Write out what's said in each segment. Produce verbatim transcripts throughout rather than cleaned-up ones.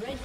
Red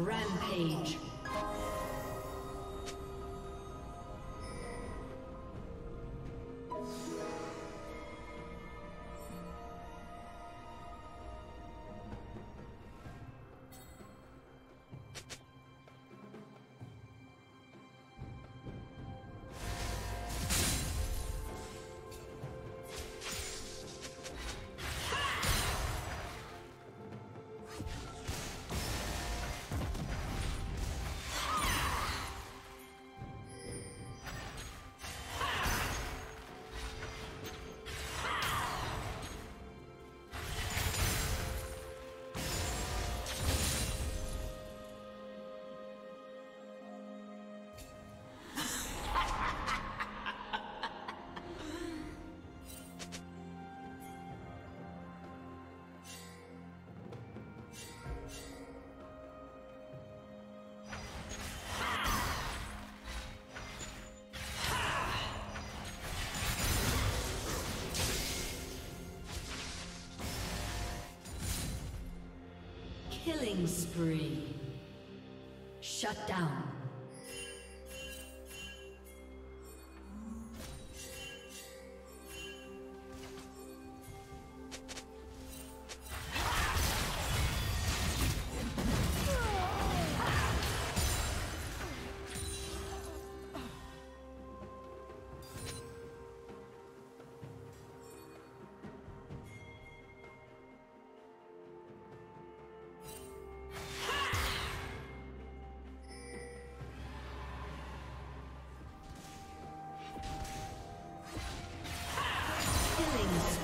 Rampage. Killing spree. Shut down.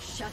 Shut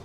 Oh!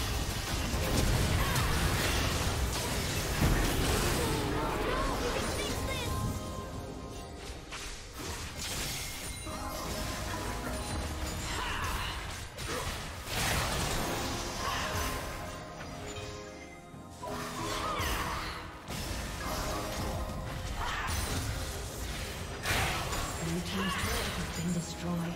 Blue team's turret has been destroyed.